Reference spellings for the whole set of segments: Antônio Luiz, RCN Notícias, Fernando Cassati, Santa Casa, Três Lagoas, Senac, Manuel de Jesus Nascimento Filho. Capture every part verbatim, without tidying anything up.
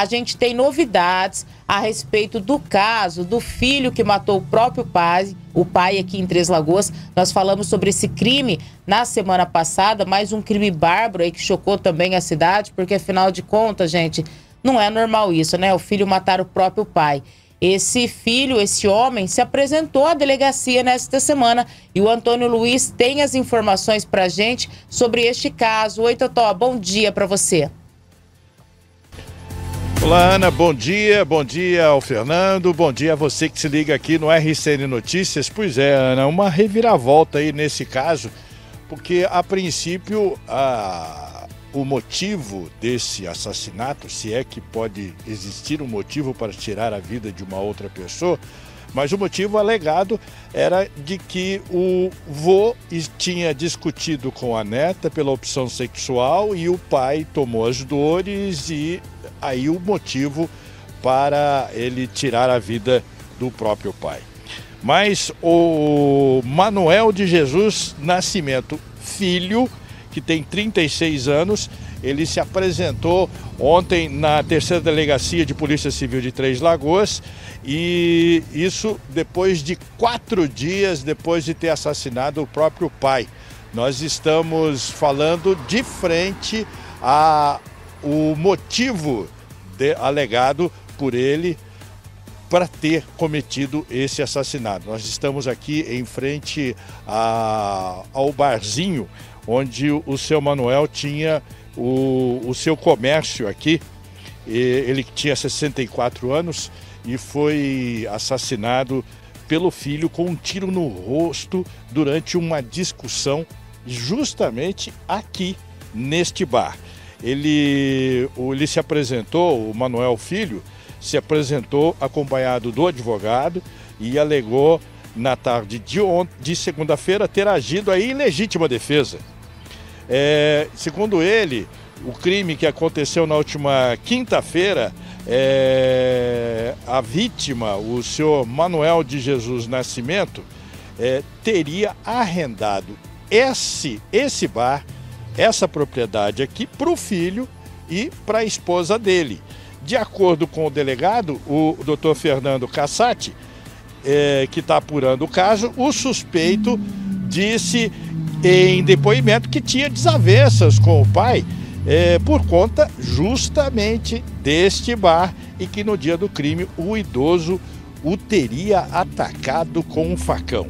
a gente tem novidades a respeito do caso do filho que matou o próprio pai, o pai aqui em Três Lagoas. Nós falamos sobre esse crime na semana passada, mais um crime bárbaro aí que chocou também a cidade, porque afinal de contas, gente, não é normal isso, né? O filho matar o próprio pai. Esse filho, esse homem, se apresentou à delegacia nesta semana e o Antônio Luiz tem as informações pra gente sobre este caso. Oi, Totó, bom dia pra você. Olá, Ana, bom dia, bom dia ao Fernando, bom dia a você que se liga aqui no R C N Notícias. Pois é, Ana, uma reviravolta aí nesse caso, porque a princípio a... o motivo desse assassinato, se é que pode existir um motivo para tirar a vida de uma outra pessoa, mas o motivo alegado era de que o vô tinha discutido com a neta pela opção sexual e o pai tomou as dores e aí o motivo para ele tirar a vida do próprio pai. Mas o Manuel de Jesus Nascimento Filho, que tem trinta e seis anos, ele se apresentou ontem na terceira delegacia de Polícia Civil de Três Lagoas, e isso depois de quatro dias depois de ter assassinado o próprio pai. Nós estamos falando de frente ao motivo de, alegado por ele para ter cometido esse assassinato. Nós estamos aqui em frente a, ao barzinho, onde o seu Manuel tinha o, o seu comércio aqui. Ele tinha sessenta e quatro anos e foi assassinado pelo filho com um tiro no rosto durante uma discussão justamente aqui, neste bar. Ele, ele se apresentou, o Manuel Filho, se apresentou acompanhado do advogado e alegou, na tarde de, de segunda-feira, ter agido a ilegítima defesa. É, segundo ele, o crime que aconteceu na última quinta-feira, é, a vítima, o senhor Manuel de Jesus Nascimento, é, teria arrendado esse, esse bar, essa propriedade aqui, para o filho e para a esposa dele. De acordo com o delegado, o doutor Fernando Cassati, é, que está apurando o caso, o suspeito disse em depoimento que tinha desavenças com o pai é, por conta justamente deste bar e que no dia do crime o idoso o teria atacado com um facão.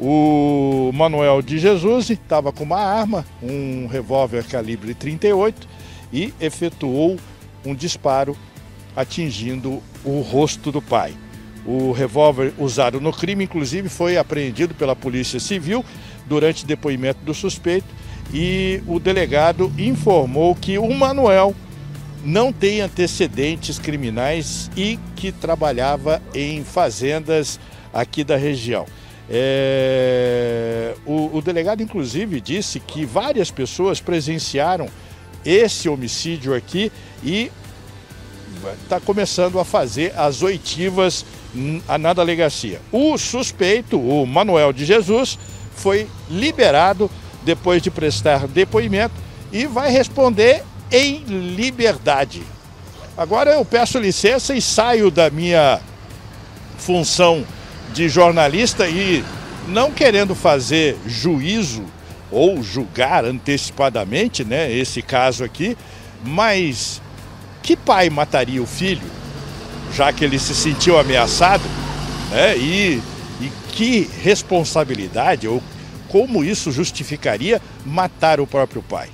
O Manuel de Jesus estava com uma arma, um revólver calibre trinta e oito, e efetuou um disparo atingindo o rosto do pai. O revólver usado no crime, inclusive, foi apreendido pela Polícia Civil durante depoimento do suspeito, e o delegado informou que o Manuel não tem antecedentes criminais e que trabalhava em fazendas aqui da região. É... O, o delegado, inclusive, disse que várias pessoas presenciaram esse homicídio aqui e está começando a fazer as oitivas na delegacia. O suspeito, o Manuel de Jesus, foi liberado depois de prestar depoimento e vai responder em liberdade. Agora eu peço licença e saio da minha função de jornalista, e não querendo fazer juízo ou julgar antecipadamente, né, esse caso aqui, mas que pai mataria o filho, já que ele se sentiu ameaçado, né? E, e que responsabilidade, ou como isso justificaria matar o próprio pai?